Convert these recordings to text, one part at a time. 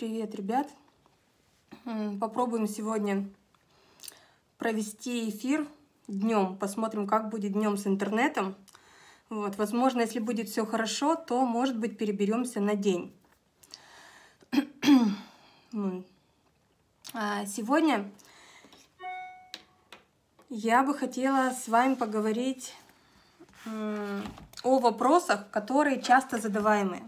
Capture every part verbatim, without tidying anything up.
Привет, ребят! Попробуем сегодня провести эфир днем. Посмотрим, как будет днем с интернетом. Вот. Возможно, если будет все хорошо, то, может быть, переберемся на день. А сегодня я бы хотела с вами поговорить о вопросах, которые часто задаваемые.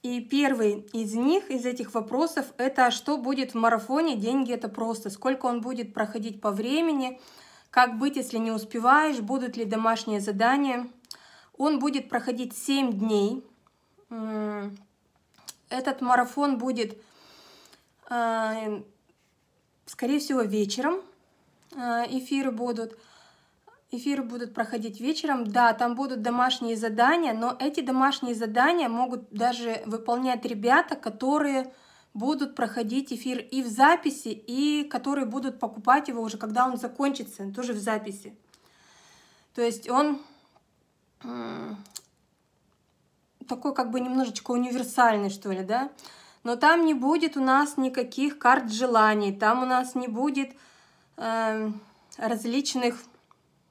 И первый из них, из этих вопросов, это что будет в марафоне «Деньги — это просто», сколько он будет проходить по времени, как быть, если не успеваешь, будут ли домашние задания. Он будет проходить семь дней. Этот марафон будет, скорее всего, вечером. Эфиры будут. Эфиры будут проходить вечером. Да, там будут домашние задания, но эти домашние задания могут даже выполнять ребята, которые будут проходить эфир и в записи, и которые будут покупать его уже, когда он закончится, тоже в записи. То есть он такой как бы немножечко универсальный, что ли, да? Но там не будет у нас никаких карт желаний, там у нас не будет э, различных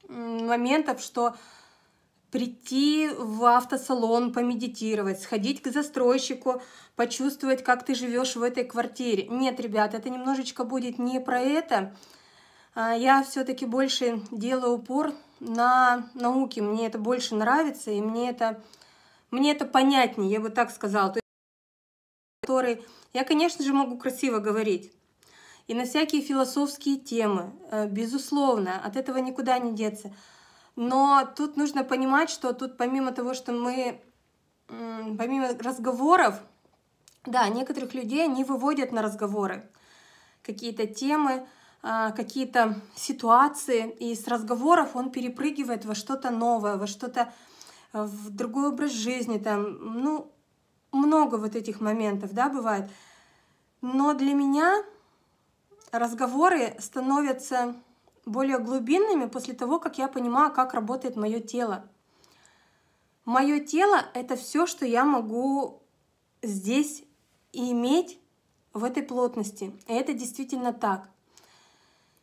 моментов, что прийти в автосалон, помедитировать, сходить к застройщику, почувствовать, как ты живешь в этой квартире. Нет, ребят, это немножечко будет не про это. Я все-таки больше делаю упор на науке. Мне это больше нравится, и мне это, мне это понятнее, я бы так сказала. То есть, который, я, конечно же, могу красиво говорить. И на всякие философские темы, безусловно, от этого никуда не деться. Но тут нужно понимать, что тут помимо того, что мы, помимо разговоров, да, некоторых людей они выводят на разговоры какие-то темы, какие-то ситуации, и с разговоров он перепрыгивает во что-то новое, во что-то, в другой образ жизни, там, ну, много вот этих моментов, да, бывает. Но для меня разговоры становятся более глубинными после того, как я понимаю, как работает мое тело. Мое тело — это все, что я могу здесь иметь в этой плотности. И это действительно так.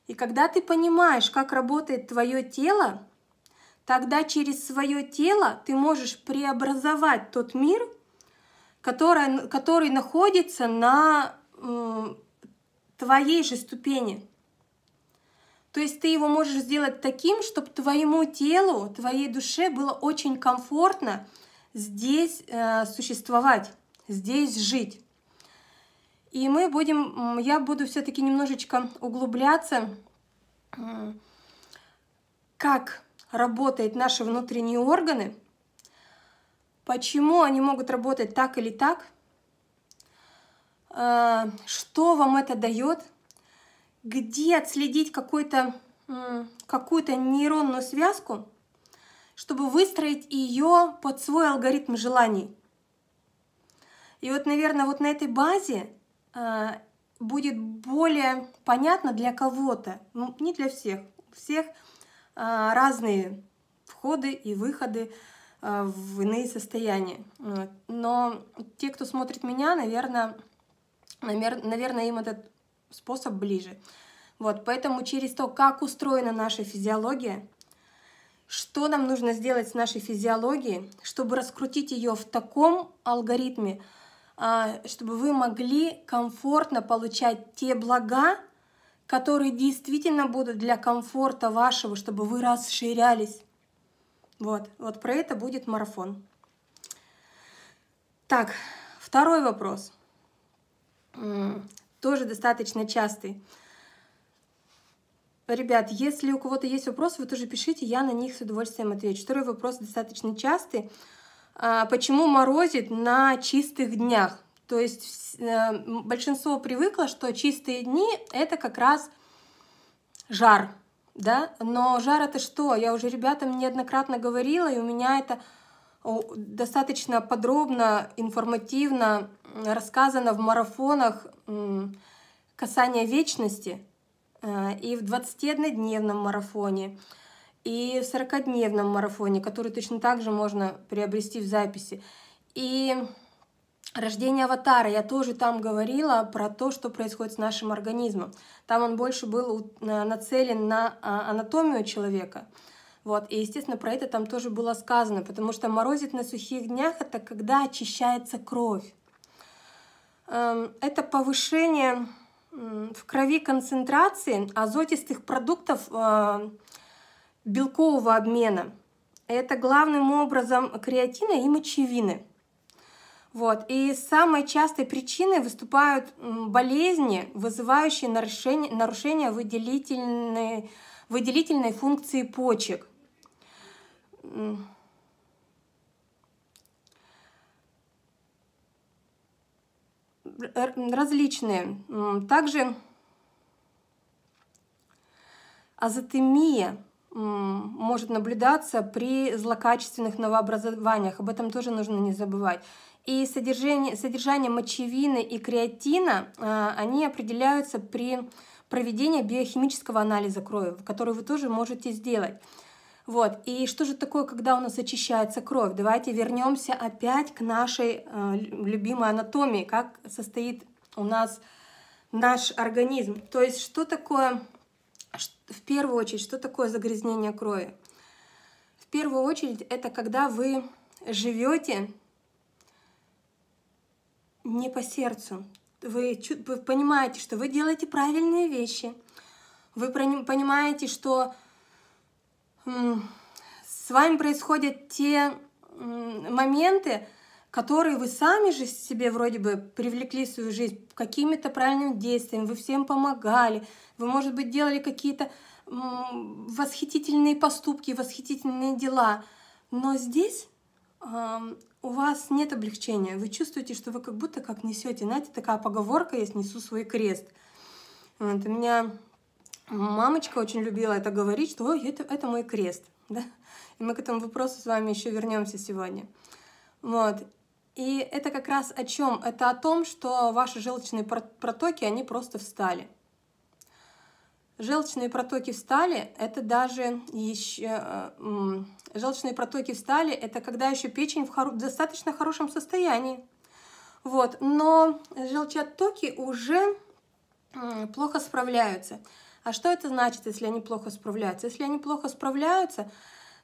И когда ты понимаешь, как работает твое тело, тогда через свое тело ты можешь преобразовать тот мир, который, который находится на твоей же ступени. То есть ты его можешь сделать таким, чтобы твоему телу, твоей душе было очень комфортно здесь э, существовать, здесь жить. И мы будем, я буду все-таки немножечко углубляться, как работают наши внутренние органы, почему они могут работать так или так, что вам это дает, где отследить какую-то какую-то нейронную связку, чтобы выстроить ее под свой алгоритм желаний. И вот, наверное, вот на этой базе будет более понятно для кого-то, ну, не для всех, у всех разные входы и выходы в иные состояния. Но те, кто смотрит меня, наверное, Наверное, им этот способ ближе. Вот, поэтому через то, как устроена наша физиология, что нам нужно сделать с нашей физиологией, чтобы раскрутить ее в таком алгоритме, чтобы вы могли комфортно получать те блага, которые действительно будут для комфорта вашего, чтобы вы расширялись. Вот, вот про это будет марафон. Так, второй вопрос. Тоже достаточно частый. Ребят, если у кого-то есть вопросы, вы тоже пишите, я на них с удовольствием отвечу. Второй вопрос достаточно частый. Почему морозит на чистых днях? То есть большинство привыкло, что чистые дни — это как раз жар, да? Но жар — это что? Я уже ребятам неоднократно говорила, и у меня это достаточно подробно, информативно рассказано в марафонах «Касание вечности», и в двадцатидневном марафоне, и в сорокадневном марафоне, который точно так же можно приобрести в записи. И Рождение аватара. Я тоже там говорила про то, что происходит с нашим организмом. Там он больше был нацелен на анатомию человека. Вот. И, естественно, про это там тоже было сказано, потому что морозит на сухих днях — это когда очищается кровь. Это повышение в крови концентрации азотистых продуктов белкового обмена. Это главным образом креатина и мочевины. Вот. И самой частой причиной выступают болезни, вызывающие нарушение, нарушение выделительной, выделительной функции почек. Различные. Также азотемия может наблюдаться при злокачественных новообразованиях. Об этом тоже нужно не забывать. И содержание, содержание мочевины и креатина, они определяются при проведении биохимического анализа крови, который вы тоже можете сделать. Вот. И что же такое, когда у нас очищается кровь? Давайте вернемся опять к нашей любимой анатомии, как состоит у нас наш организм. То есть что такое, в первую очередь, что такое загрязнение крови? В первую очередь это когда вы живете не по сердцу. Вы, вы понимаете, что вы делаете правильные вещи. Вы понимаете, что с вами происходят те моменты, которые вы сами же себе вроде бы привлекли в свою жизнь какими-то правильными действиями. Вы всем помогали. Вы, может быть, делали какие-то восхитительные поступки, восхитительные дела. Но здесь у вас нет облегчения, вы чувствуете, что вы как будто как несете. Знаете, такая поговорка есть: несу свой крест. Вот. У меня мамочка очень любила это говорить, что ой, это, это мой крест. Да? И мы к этому вопросу с вами еще вернемся сегодня. Вот. И это как раз о чем? Это о том, что ваши желчные протоки, они просто встали. Желчные протоки встали, это даже еще... Желчные протоки встали, это когда еще печень в хоро... достаточно хорошем состоянии. Вот. Но желчеоттоки уже плохо справляются. А что это значит, если они плохо справляются? Если они плохо справляются,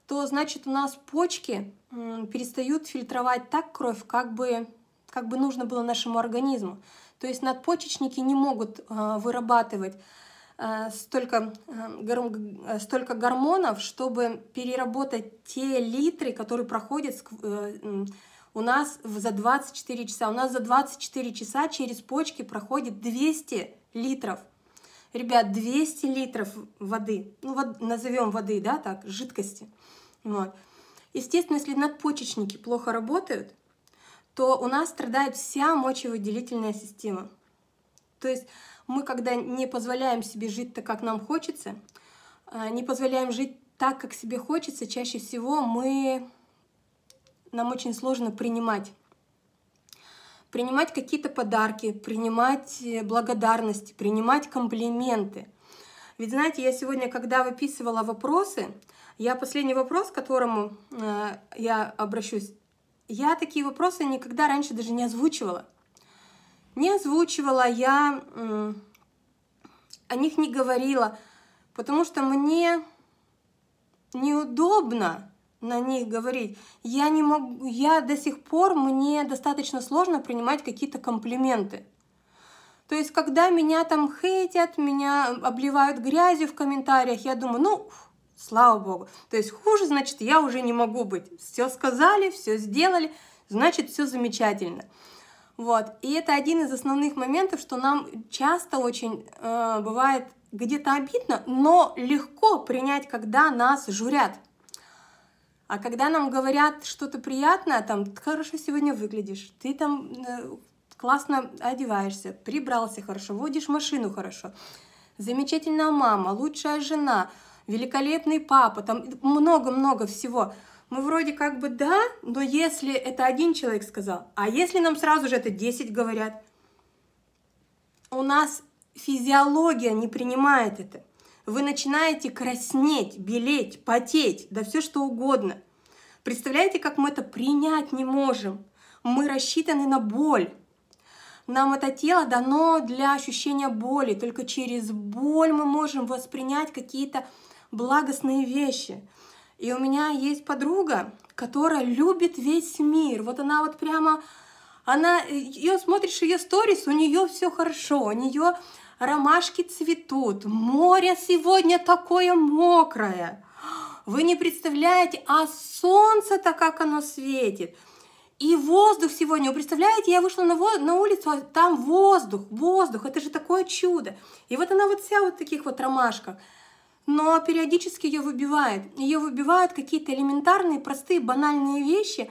то значит у нас почки перестают фильтровать так кровь, как бы, как бы нужно было нашему организму. То есть надпочечники не могут вырабатывать Столько, столько гормонов, чтобы переработать те литры, которые проходят у нас за двадцать четыре часа. У нас за двадцать четыре часа через почки проходит двести литров. Ребят, двести литров воды, ну, вод, назовем воды, да, так, жидкости. Вот. Естественно, если надпочечники плохо работают, то у нас страдает вся мочевыделительная система. То есть мы, когда не позволяем себе жить так, как нам хочется, не позволяем жить так, как себе хочется, чаще всего мы... нам очень сложно принимать. Принимать какие-то подарки, принимать благодарности, принимать комплименты. Ведь, знаете, я сегодня, когда выписывала вопросы, я последний вопрос, к которому я обращусь, я такие вопросы никогда раньше даже не озвучивала. Не озвучивала я, о них не говорила, потому что мне неудобно на них говорить. Я не могу, я до сих пор, мне достаточно сложно принимать какие-то комплименты. То есть, когда меня там хейтят, меня обливают грязью в комментариях, я думаю, ну, слава богу. То есть хуже, значит, я уже не могу быть. Все сказали, все сделали, значит, все замечательно. Вот. И это один из основных моментов, что нам часто очень э, бывает где-то обидно, но легко принять, когда нас журят. А когда нам говорят что-то приятное, там, ты хорошо сегодня выглядишь, ты там э, классно одеваешься, прибрался хорошо, водишь машину хорошо, замечательная мама, лучшая жена, великолепный папа, там много-много всего. Мы вроде как бы да, но если это один человек сказал, а если нам сразу же это десять говорят, у нас физиология не принимает это. Вы начинаете краснеть, белеть, потеть, да все что угодно. Представляете, как мы это принять не можем. мы рассчитаны на боль. Нам это тело дано для ощущения боли. Только через боль мы можем воспринять какие-то благостные вещи. И у меня есть подруга, которая любит весь мир. Вот она вот прямо, она, ее смотришь, ее сторис, у нее все хорошо, у нее ромашки цветут, море сегодня такое мокрое. Вы не представляете, а солнце-то как оно светит. И воздух сегодня, вы представляете, я вышла на, на улицу, а там воздух, воздух, это же такое чудо. И вот она вот вся вот в таких вот ромашках. Но периодически ее выбивает. Ее выбивают какие-то элементарные, простые, банальные вещи.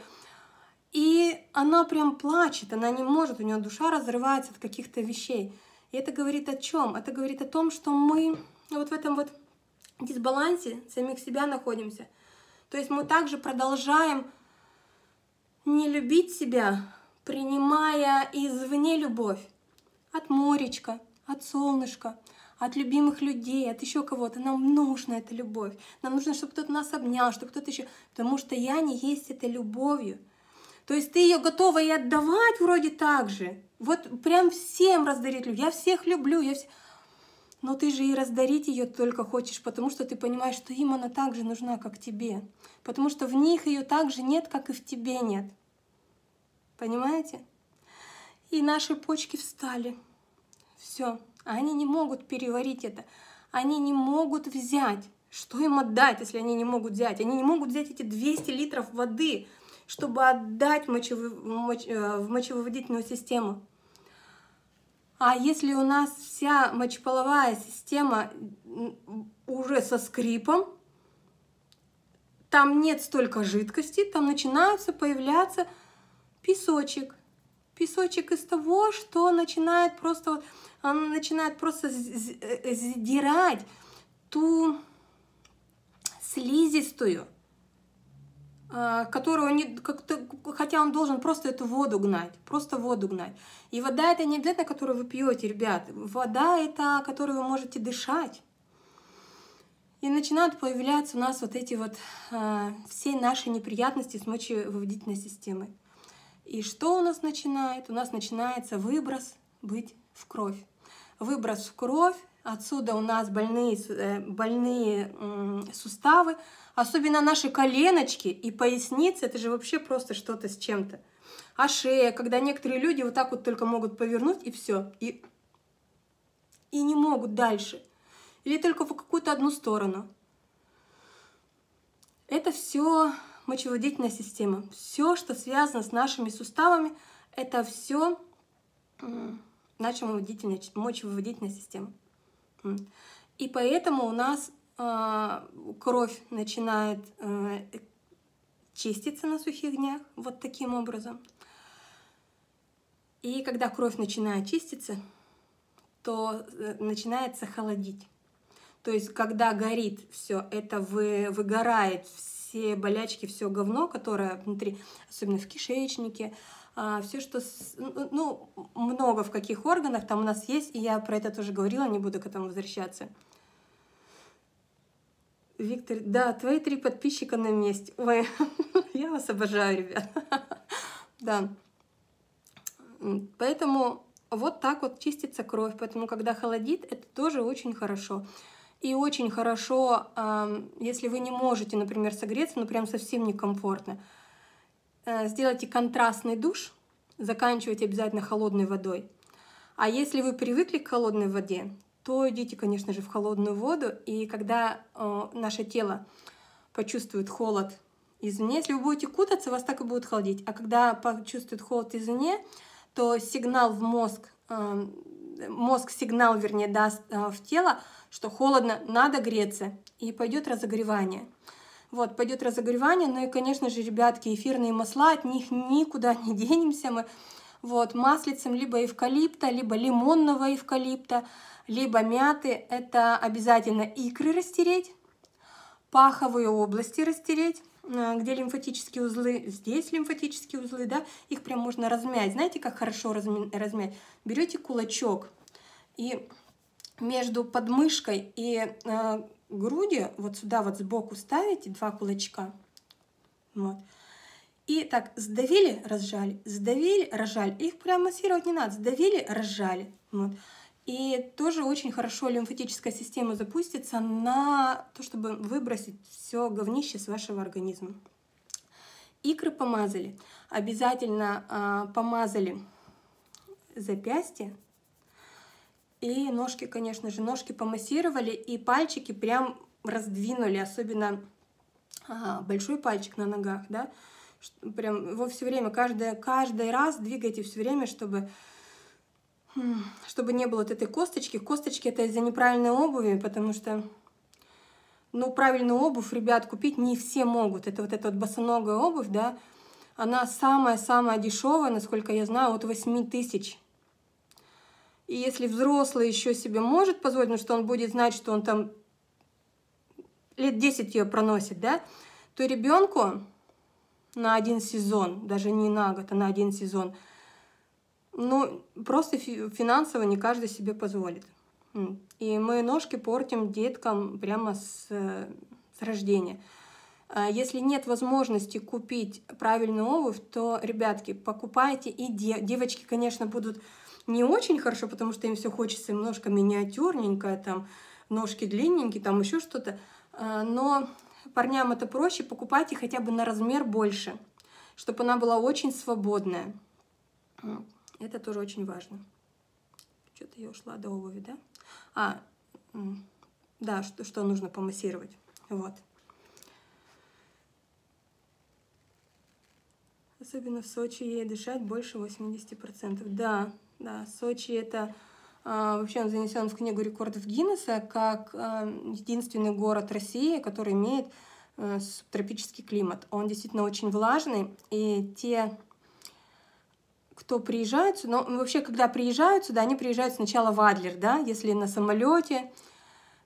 И она прям плачет, она не может, у нее душа разрывается от каких-то вещей. И это говорит о чем? Это говорит о том, что мы вот в этом вот дисбалансе самих себя находимся. То есть мы также продолжаем не любить себя, принимая извне любовь от моречка, от солнышка, от любимых людей, от еще кого-то. Нам нужна эта любовь. Нам нужно, чтобы кто-то нас обнял, чтобы кто-то еще. Потому что я не есть этой любовью. То есть ты ее готова и отдавать вроде так же. Вот прям всем раздарить любовь. Я всех люблю. Я вс... Но ты же и раздарить ее только хочешь, потому что ты понимаешь, что им она так же нужна, как тебе. Потому что в них ее так же нет, как и в тебе нет. Понимаете? И наши почки встали. Все. Они не могут переварить это. Они не могут взять. Что им отдать, если они не могут взять? Они не могут взять эти двести литров воды, чтобы отдать мочевы, моч, в мочевыводительную систему. А если у нас вся мочеполовая система уже со скрипом, там нет столько жидкости, там начинаются появляться песочек. Песочек из того, что начинает просто, он начинает просто сдирать ту слизистую, которую не, как-то, хотя он должен просто эту воду гнать, просто воду гнать. И вода — это не обязательно, которую вы пьете, ребят. Вода — это, которую вы можете дышать. И начинают появляться у нас вот эти вот э, все наши неприятности с мочевыводительной системой. И что у нас начинает? У нас начинается выброс быть в кровь. Выброс в кровь. Отсюда у нас больные, больные суставы, особенно наши коленочки и поясницы, это же вообще просто что-то с чем-то. А шея, когда некоторые люди вот так вот только могут повернуть и все, и, и не могут дальше, или только в какую-то одну сторону. Это все мочевыводительная система, все, что связано с нашими суставами, это все наша мочевыводительная система. И поэтому у нас э, кровь начинает э, чиститься на сухих днях вот таким образом. И когда кровь начинает чиститься, то начинается холодить. То есть когда горит все, это вы, выгорает все болячки, все говно, которое внутри, особенно в кишечнике. Все, что, ну, много в каких органах там у нас есть, и я про это тоже говорила, не буду к этому возвращаться. Виктор, да, твои три подписчика на месте. Ой, я вас обожаю, ребят. Да. Поэтому вот так вот чистится кровь, поэтому когда холодит, это тоже очень хорошо. И очень хорошо, если вы не можете, например, согреться, но прям совсем некомфортно. Сделайте контрастный душ, заканчивайте обязательно холодной водой. А если вы привыкли к холодной воде, то идите, конечно же, в холодную воду. И когда э, наше тело почувствует холод извне, если вы будете кутаться, вас так и будет холодить. А когда почувствует холод извне, то сигнал в мозг, э, мозг сигнал, вернее, даст э, в тело, что холодно, надо греться, и пойдет разогревание. Вот, пойдет разогревание, ну и, конечно же, ребятки, эфирные масла, от них никуда не денемся мы. Вот, маслицем либо эвкалипта, либо лимонного эвкалипта, либо мяты. Это обязательно икры растереть, паховые области растереть, где лимфатические узлы, здесь лимфатические узлы, да, их прям можно размять. Знаете, как хорошо размять? Берете кулачок и между подмышкой и... грудью вот сюда вот сбоку ставите два кулачка, вот, И так сдавили, разжали, сдавили, разжали. Их прям массировать не надо. Сдавили, разжали. Вот. И тоже очень хорошо лимфатическая система запустится на то, чтобы выбросить все говнище с вашего организма. Икры помазали. Обязательно э, помазали запястье. И ножки, конечно же, ножки помассировали. И пальчики прям раздвинули, особенно э, большой пальчик на ногах, да. Прям его все время, каждый, каждый раз двигайте все время, чтобы... чтобы не было вот этой косточки. Косточки — это из-за неправильной обуви, потому что, ну, правильную обувь, ребят, купить не все могут. Это вот эта вот босоногая обувь, да, она самая-самая дешевая, насколько я знаю, от восьми тысяч. И если взрослый еще себе может позволить, ну, что он будет знать, что он там лет десять ее проносит, да, то ребенку на один сезон, даже не на год, а на один сезон, ну, просто финансово не каждый себе позволит. И мы ножки портим деткам прямо с, с рождения. Если нет возможности купить правильную обувь, то, ребятки, покупайте. И дев... девочки, конечно, будут не очень хорошо, потому что им все хочется, им ножка миниатюрненькая, там, ножки длинненькие, там еще что-то. Но парням это проще, покупайте хотя бы на размер больше, чтобы она была очень свободная. Это тоже очень важно. Что-то я ушла до обуви, да? А, да, что, что нужно помассировать. Вот. Особенно в Сочи ей дышать больше восьмидесяти процентов. Да, да, Сочи — это... А, вообще он занесен в книгу рекордов Гиннесса как а, единственный город России, который имеет а, субтропический климат. Он действительно очень влажный, и те... кто приезжает, но вообще, когда приезжают сюда, они приезжают сначала в Адлер, да, если на самолете,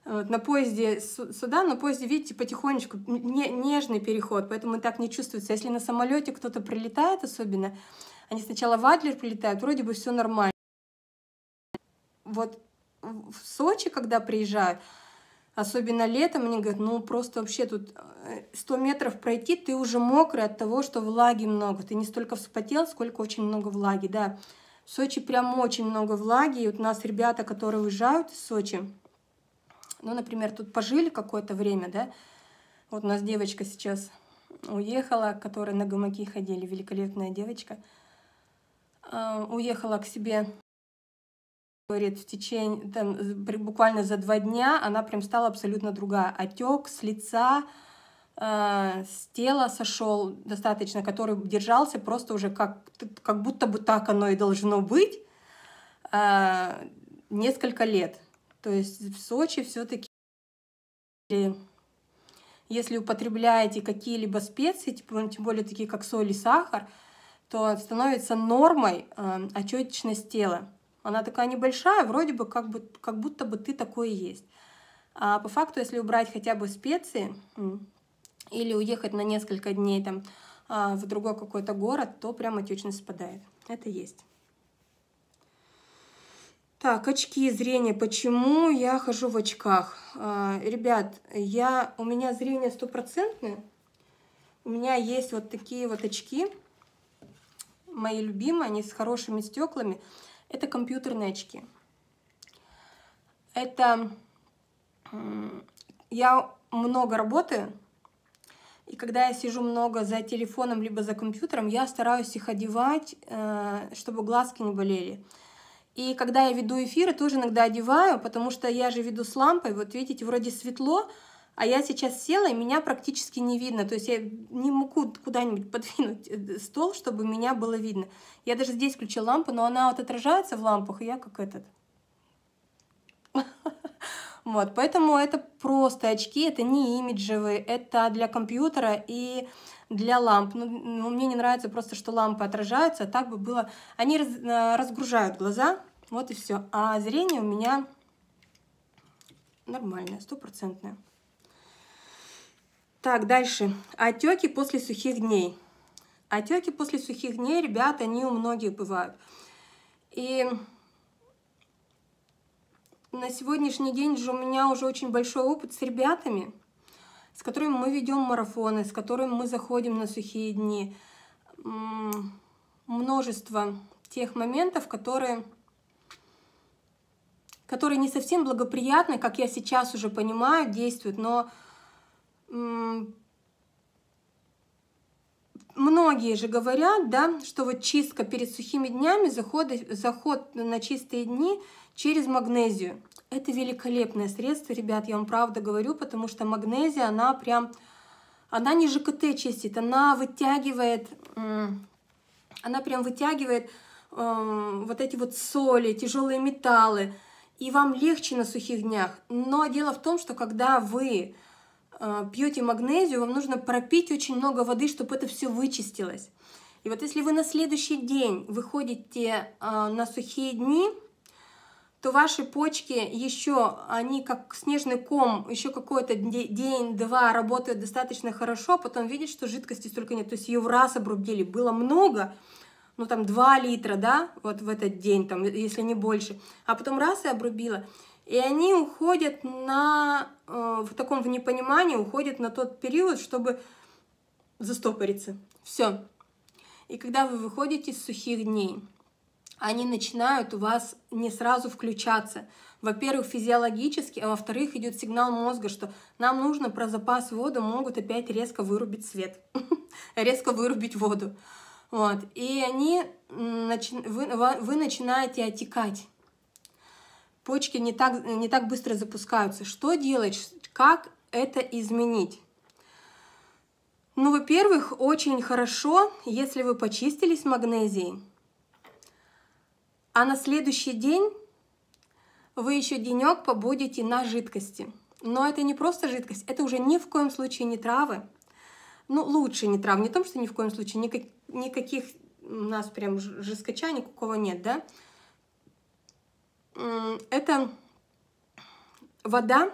вот, на поезде сюда, на поезде, видите, потихонечку, не, нежный переход, поэтому так не чувствуется. Если на самолете кто-то прилетает особенно, они сначала в Адлер прилетают, вроде бы все нормально. Вот в Сочи, когда приезжают, особенно летом, они говорят, ну просто вообще тут сто метров пройти, ты уже мокрый от того, что влаги много. Ты не столько вспотел, сколько очень много влаги, да. В Сочи прям очень много влаги. И вот у нас ребята, которые уезжают из Сочи, ну, например, тут пожили какое-то время, да. Вот у нас девочка сейчас уехала, которая на гамаки ходили, великолепная девочка. Уехала к себе. Говорит, в течение, там, буквально за два дня она прям стала абсолютно другая. Отек с лица, э, с тела сошел достаточно, который держался просто уже как, как будто бы так оно и должно быть э, несколько лет. То есть в Сочи все-таки, если употребляете какие-либо специи, типа, тем более такие, как соль и сахар, то становится нормой э, отечность тела. Она такая небольшая, вроде бы как, бы как будто бы ты такой и есть. А по факту, если убрать хотя бы специи или уехать на несколько дней там, в другой какой-то город, то прям отечность спадает. Это есть. Так, очки, зрение. Почему я хожу в очках? Ребят, я, у меня зрение стопроцентное. У меня есть вот такие вот очки. Мои любимые, они с хорошими стеклами. Это компьютерные очки. Это я много работаю, и когда я сижу много за телефоном либо за компьютером, я стараюсь их одевать, чтобы глазки не болели. И когда я веду эфиры, тоже иногда одеваю, потому что я же веду с лампой. Вот видите, вроде светло, а я сейчас села, и меня практически не видно. То есть я не могу куда-нибудь подвинуть стол, чтобы меня было видно. Я даже здесь включила лампу, но она вот отражается в лампах, и я как этот. Вот, поэтому это просто очки, это не имиджевые, это для компьютера и для ламп. Ну, мне не нравится просто, что лампы отражаются, а так бы было... Они разгружают глаза, вот и все. А зрение у меня нормальное, стопроцентное. Так, дальше. Отеки после сухих дней. Отеки после сухих дней, ребята, они у многих бывают. И на сегодняшний день же у меня уже очень большой опыт с ребятами, с которыми мы ведем марафоны, с которыми мы заходим на сухие дни. множество тех моментов, которые, которые не совсем благоприятны, как я сейчас уже понимаю, действуют, но многие же говорят, да, что вот чистка перед сухими днями, заход, заход на чистые дни через магнезию. Это великолепное средство, ребят, я вам правда говорю, потому что магнезия, она прям, она не ЖКТ чистит, она вытягивает, она прям вытягивает э, вот эти вот соли, тяжелые металлы, и вам легче на сухих днях. Но дело в том, что когда вы пьете магнезию, вам нужно пропить очень много воды, чтобы это все вычистилось. И вот если вы на следующий день выходите на сухие дни, то ваши почки еще, они как снежный ком, еще какой-то день-два работают достаточно хорошо, потом видят, что жидкости столько нет, то есть ее в раз обрубили, было много, ну там два литра, да, вот в этот день, там, если не больше, а потом раз и обрубила. И они уходят на, э, в таком в непонимании, уходят на тот период, чтобы застопориться. Все. И когда вы выходите с сухих дней, они начинают у вас не сразу включаться. Во-первых, физиологически, а во-вторых, идет сигнал мозга, что нам нужно про запас воды, могут опять резко вырубить свет, резко вырубить воду. И они, вы начинаете отекать. Почки не так, не так быстро запускаются. Что делать? Как это изменить? Ну, во-первых, очень хорошо, если вы почистились магнезией, а на следующий день вы еще денек побудете на жидкости. Но это не просто жидкость, это уже ни в коем случае не травы. Ну, лучше не травы, не в том, что ни в коем случае, никак, никаких у нас прям жесткача никакого нет, да? Это вода,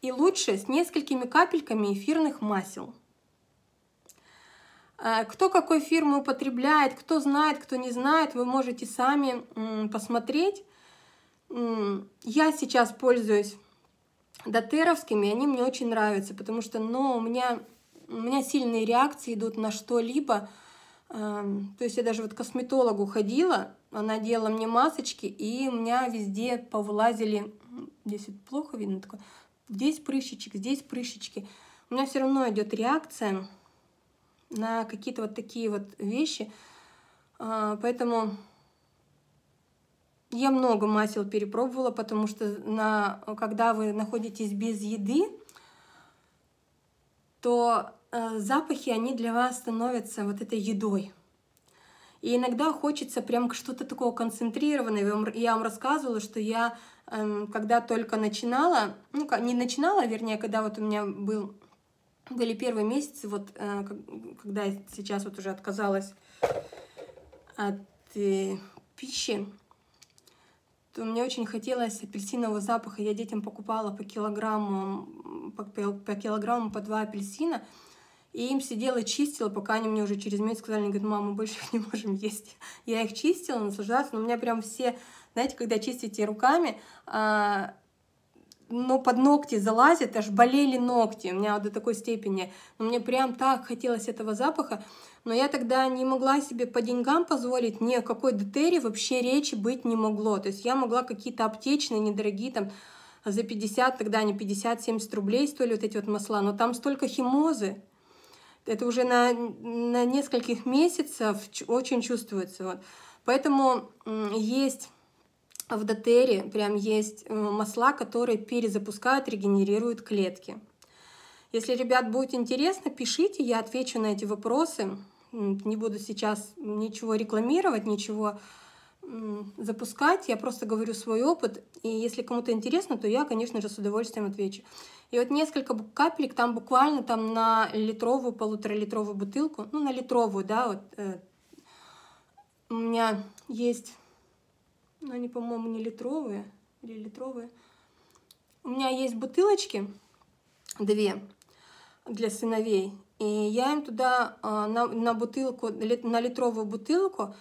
и лучше с несколькими капельками эфирных масел. Кто какой фирмы употребляет, кто знает, кто не знает, вы можете сами посмотреть. Я сейчас пользуюсь дотерровскими, они мне очень нравятся, потому что, ну, у меня, у меня сильные реакции идут на что-либо. То есть я даже вот к косметологу ходила, она делала мне масочки, и у меня везде повылазили, здесь вот плохо видно такое, здесь прыщичек, здесь прыщички. У меня все равно идет реакция на какие-то вот такие вот вещи, поэтому я много масел перепробовала, потому что на, когда вы находитесь без еды, то запахи, они для вас становятся вот этой едой. И иногда хочется прям что-то такого концентрированного. Я вам рассказывала, что я, когда только начинала, ну, не начинала, вернее, когда вот у меня был, были первые месяцы, вот, когда я сейчас вот уже отказалась от э, пищи, то мне очень хотелось апельсинового запаха. Я детям покупала по килограмму, по, по килограмму, по два апельсина, и им сидела, чистила, пока они мне уже через месяц сказали, они говорят: мама, мы больше не можем есть. Я их чистила, наслаждалась, но у меня прям все, знаете, когда чистите руками, а, но под ногти залазят, аж болели ногти, у меня вот до такой степени. Но мне прям так хотелось этого запаха, но я тогда не могла себе по деньгам позволить, ни о какой дотерре вообще речи быть не могло. То есть я могла какие-то аптечные, недорогие, там, за пятьдесят, тогда они пятьдесят-семьдесят рублей стоили вот эти вот масла, но там столько химозы. Это уже на, на нескольких месяцев очень чувствуется. Вот. Поэтому есть в дотерре, прям есть масла, которые перезапускают, регенерируют клетки. Если, ребят, будет интересно, пишите, я отвечу на эти вопросы. Не буду сейчас ничего рекламировать, ничего запускать, я просто говорю свой опыт, и если кому-то интересно, то я, конечно же, с удовольствием отвечу. И вот несколько капелек, там буквально там на литровую, полуторалитровую бутылку, ну, на литровую, да, вот э, у меня есть, ну, они, по-моему, не литровые, или литровые, у меня есть бутылочки, две, для сыновей, и я им туда э, на, на бутылку, на литровую бутылку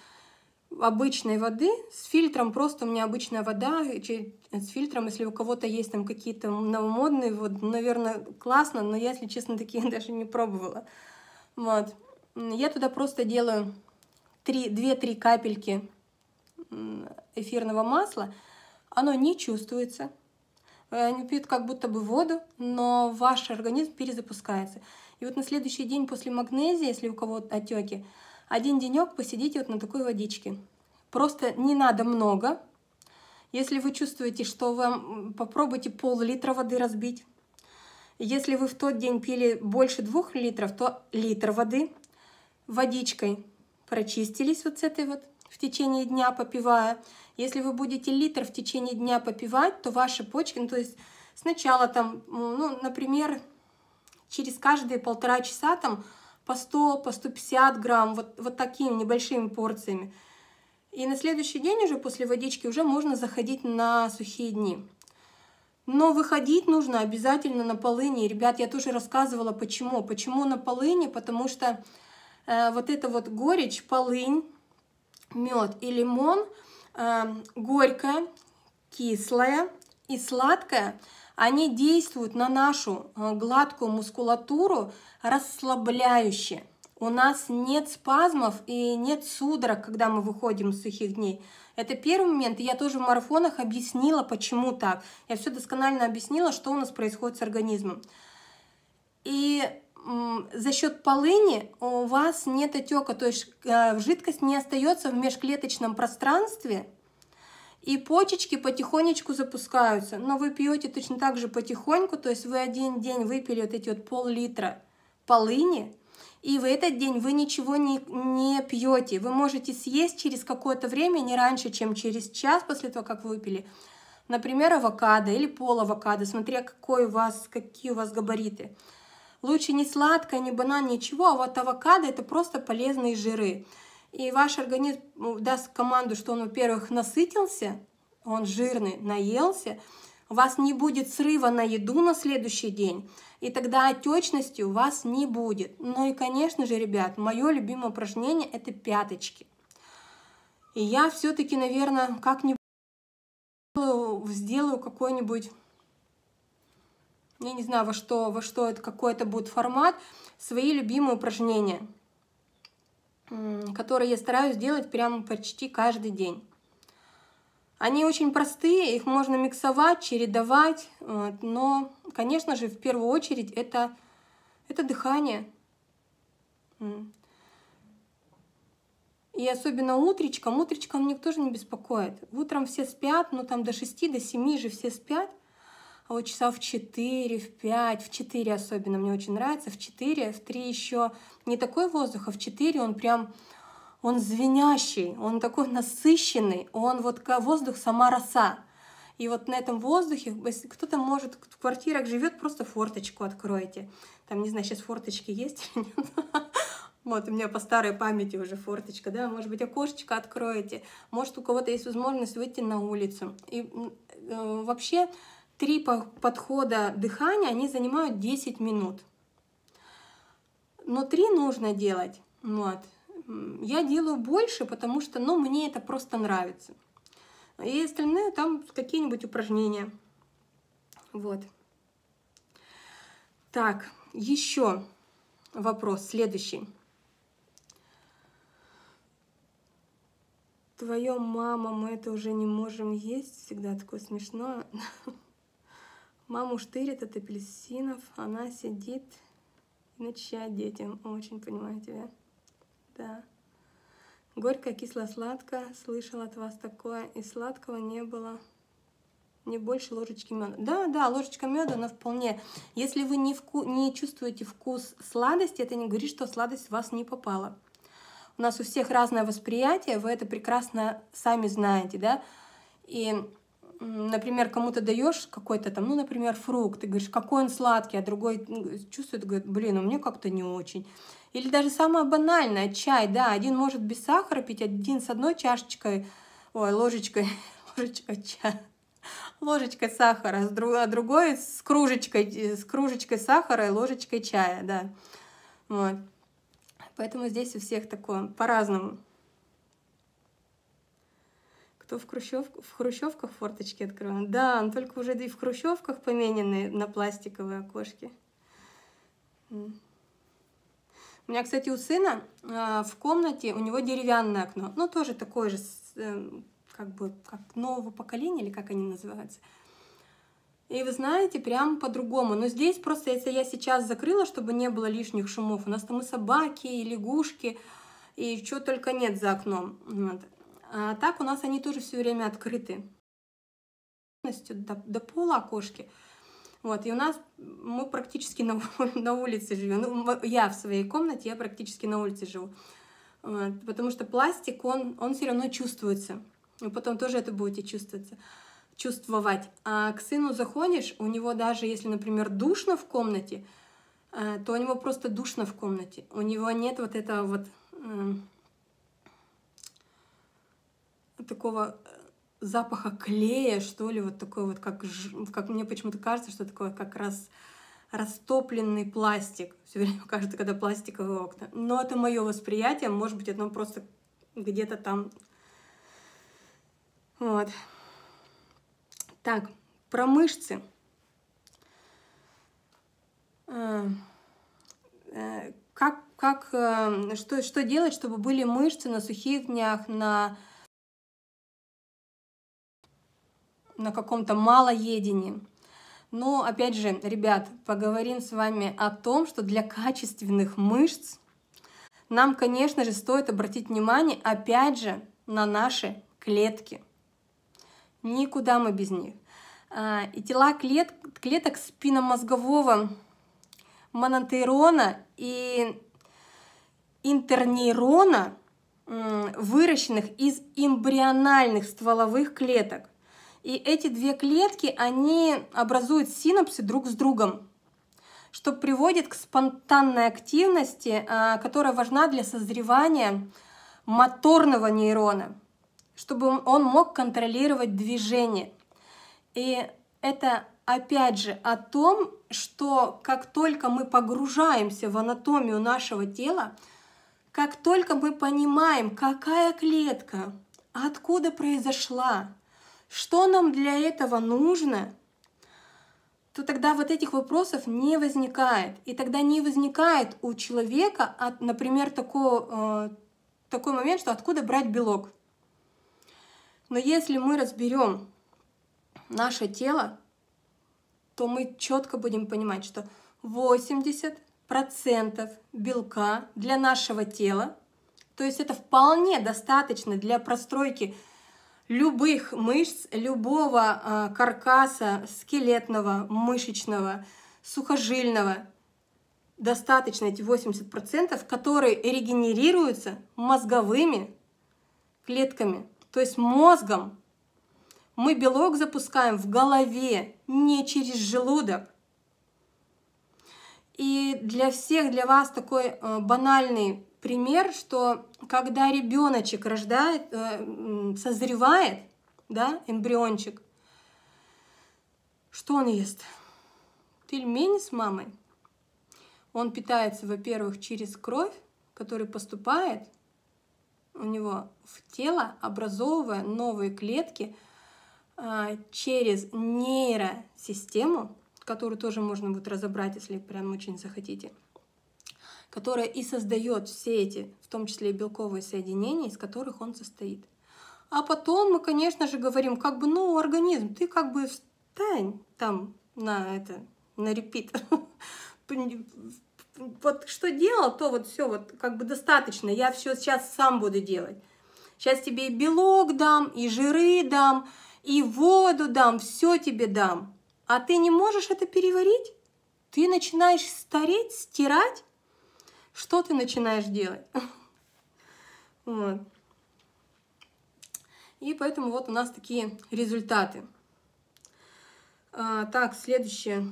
обычной воды с фильтром, просто у меня обычная вода с фильтром, если у кого-то есть там какие-то новомодные, вот, наверное, классно, но я, если честно, такие даже не пробовала. Вот. Я туда просто делаю две-три капельки эфирного масла. Оно не чувствуется. Они пьют как будто бы воду, но ваш организм перезапускается. И вот на следующий день после магнезии, если у кого отеки, один денек посидите вот на такой водичке. Просто не надо много. Если вы чувствуете, что вам, попробуйте пол-литра воды разбить. Если вы в тот день пили больше двух литров, то литр воды водичкой прочистились вот с этой вот в течение дня попивая. Если вы будете литр в течение дня попивать, то ваши почки, ну, то есть сначала там, ну, например, через каждые полтора часа там по сто, по сто пятьдесят грамм, вот, вот такими небольшими порциями. И на следующий день уже после водички уже можно заходить на сухие дни. Но выходить нужно обязательно на полыни. Ребят, я тоже рассказывала, почему. Почему на полыни? Потому что э, вот эта вот горечь, полынь, мед и лимон, э, горькая, кислая и сладкая, они действуют на нашу э, гладкую мускулатуру расслабляюще. У нас нет спазмов и нет судорог, когда мы выходим с сухих дней. Это первый момент, и я тоже в марафонах объяснила, почему так. Я все досконально объяснила, что у нас происходит с организмом. И за счет полыни у вас нет отека, то есть жидкость не остается в межклеточном пространстве, и почечки потихонечку запускаются. Но вы пьете точно так же потихоньку, то есть вы один день выпили вот эти вот пол-литра полыни, и в этот день вы ничего не, не пьете. Вы можете съесть через какое-то время, не раньше, чем через час после того, как выпили, например, авокадо или пол-авокадо, смотря какой у вас, какие у вас габариты. Лучше не сладкое, не банан, ничего, а вот авокадо – это просто полезные жиры. И ваш организм даст команду, что он, во-первых, насытился, он жирный, наелся, у вас не будет срыва на еду на следующий день, и тогда отечности у вас не будет. Ну и, конечно же, ребят, мое любимое упражнение – это пяточки. И я все-таки, наверное, как-нибудь сделаю какой-нибудь, я не знаю, во что, во что это, какой это будет формат, свои любимые упражнения, которые я стараюсь делать прямо почти каждый день. Они очень простые, их можно миксовать, чередовать, но, конечно же, в первую очередь это, это дыхание. И особенно утречком, утречком меня тоже не беспокоит. Утром все спят, но там до шести, до семи же все спят, а вот часа в четыре, в пять, в четыре особенно мне очень нравится, в четыре, в три еще не такой воздух, а в четыре он прям... Он звенящий, он такой насыщенный, он вот как воздух сама роса. И вот на этом воздухе, если кто-то может, в квартирах живет, просто форточку откройте. Там, не знаю, сейчас форточки есть или нет. Вот у меня по старой памяти уже форточка, да, может быть, окошечко откроете. Может, у кого-то есть возможность выйти на улицу. И э, вообще три подхода дыхания, они занимают десять минут. Но три нужно делать, вот. Я делаю больше, потому что, ну, мне это просто нравится. И остальные там какие-нибудь упражнения. Вот. Так, еще вопрос следующий. Твою маму мы это уже не можем есть. Всегда такое смешное. Маму штырит от апельсинов. Она сидит и начинает детям. Очень понимаю тебя. Да. Горько, кисло-сладко, слышала от вас такое, и сладкого не было, не больше ложечки меда. Да, да, ложечка меда, она вполне. Если вы не, вку... не чувствуете вкус сладости, это не говорит, что сладость в вас не попала. У нас у всех разное восприятие, вы это прекрасно сами знаете, да. И, например, кому-то даешь какой-то там, ну, например, фрукт, ты говоришь, какой он сладкий, а другой чувствует, говорит, блин, у меня как-то не очень. Или даже самое банальное, чай, да, один может без сахара пить, один с одной чашечкой, ой, ложечкой, ложечкой чая, ложечкой сахара, а другой с кружечкой, с кружечкой сахара и ложечкой чая, да. Вот. Поэтому здесь у всех такое, по-разному. Кто в, хрущев... в хрущевках форточки открывает? Да, но только уже и в хрущевках поменены на пластиковые окошки. У меня, кстати, у сына э, в комнате, у него деревянное окно, ну, тоже такое же, э, как бы, как нового поколения, или как они называются. И вы знаете, прям по-другому. Но здесь просто, если я сейчас закрыла, чтобы не было лишних шумов, у нас там и собаки, и лягушки, и чего только нет за окном. Вот. А так у нас они тоже все время открыты. До, до пола окошки. Вот, и у нас, мы практически на, на улице живем. Ну, я в своей комнате, я практически на улице живу. Вот, потому что пластик, он, он все равно чувствуется. И потом тоже это будете чувствоваться, чувствовать. А к сыну заходишь, у него даже, если, например, душно в комнате, то у него просто душно в комнате. У него нет вот этого вот э, такого... запаха клея, что ли, вот такой вот, как, как мне почему-то кажется, что такое как раз растопленный пластик. Все время кажется, когда пластиковые окна. Но это мое восприятие, может быть, оно просто где-то там. Вот. Так, про мышцы. Как, как, что, что делать, чтобы были мышцы на сухих днях, на... на каком-то малоедении. Но, опять же, ребят, поговорим с вами о том, что для качественных мышц нам, конечно же, стоит обратить внимание, опять же, на наши клетки. Никуда мы без них. И тела клет... клеток спинномозгового монотерона и интернейрона, выращенных из эмбриональных стволовых клеток. И эти две клетки, они образуют синапсы друг с другом, что приводит к спонтанной активности, которая важна для созревания моторного нейрона, чтобы он мог контролировать движение. И это опять же о том, что как только мы погружаемся в анатомию нашего тела, как только мы понимаем, какая клетка, откуда произошла, что нам для этого нужно, то тогда вот этих вопросов не возникает. И тогда не возникает у человека, от, например, такой, э, такой момент, что откуда брать белок. Но если мы разберем наше тело, то мы четко будем понимать, что восемьдесят процентов белка для нашего тела, то есть это вполне достаточно для простройки любых мышц, любого э, каркаса скелетного, мышечного, сухожильного, достаточно эти восемьдесят процентов, которые регенерируются мозговыми клетками, то есть мозгом. Мы белок запускаем в голове, не через желудок. И для всех, для вас такой э, банальный пример, что когда ребеночек рождает, созревает, да, эмбриончик, что он ест? Пельмени с мамой. Он питается, во-первых, через кровь, которая поступает у него в тело, образовывая новые клетки через нейросистему, которую тоже можно будет разобрать, если прям очень захотите, которая и создает все эти, в том числе и белковые соединения, из которых он состоит. А потом мы, конечно же, говорим, как бы, ну, организм, ты как бы встань там на это, на репит. Вот что делал, то вот все вот как бы достаточно, я все сейчас сам буду делать. Сейчас тебе и белок дам, и жиры дам, и воду дам, все тебе дам. А ты не можешь это переварить? Ты начинаешь стареть, стирать? Что ты начинаешь делать? Вот. И поэтому вот у нас такие результаты. А, так, следующее.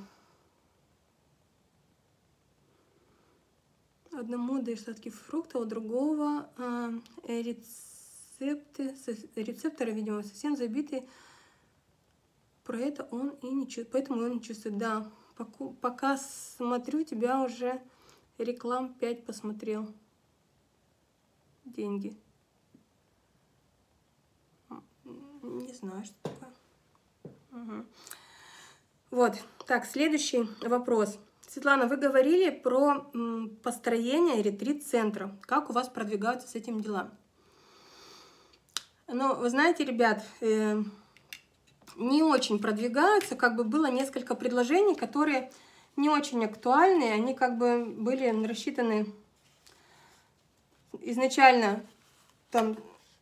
Одному даешь сладкие фрукты, у другого а, рецепты, рецепторы, видимо, совсем забиты. Про это он и не чувствует. Поэтому он не чувствует. Да, пока, пока смотрю, тебя уже... Реклам пять посмотрел. Деньги. Не знаю, что такое. Угу. Вот. Так, следующий вопрос. Светлана, вы говорили про построение ретрит-центра. Как у вас продвигаются с этим дела? Ну, вы знаете, ребят, э, не очень продвигаются. Как бы было несколько предложений, которые не очень актуальны. Они как бы были рассчитаны изначально там...